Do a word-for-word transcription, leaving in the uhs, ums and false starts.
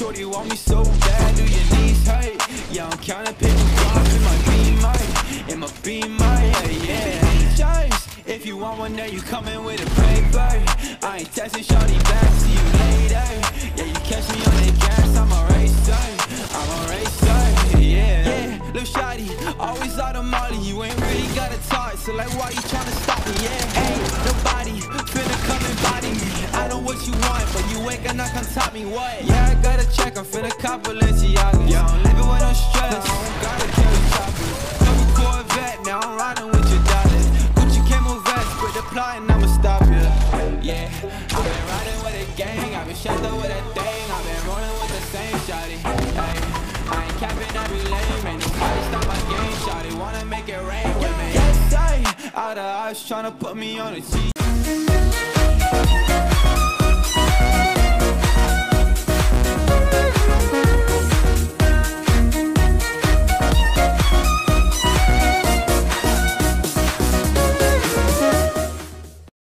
Shorty want me so bad, do your knees high? Yeah, I'm counting pictures off in my B-mic, in my B-mic, yeah. Chimes, if you want one, then you coming with a paper. I ain't texting shorty back, see you later. Yeah, you catch me on the gas, I'm a racer, I'm a racer, yeah. Yeah, lil' shawty, always out of molly, you ain't really gotta talk, so like why you tryna stop me, yeah. Ain't nobody finna come and body me, I know what you want, but you ain't gonna come top me, what? Yeah, I gotta check, I'm finna cop Balenciaga. Yeah, I'm living with no stress, I don't gotta carry choppers. Double Corvette, now I'm riding with your dollars. Gucci camo vest, quit the plot and I'ma stop ya. Yeah, I've been riding with a gang, I've been shut up with a thing, I've been rolling with the same shawty. Ay, I ain't capping every lane, man, nobody stop my game, shawty. Wanna make it rain with me? Yes, I, out of eyes, tryna put me on a T.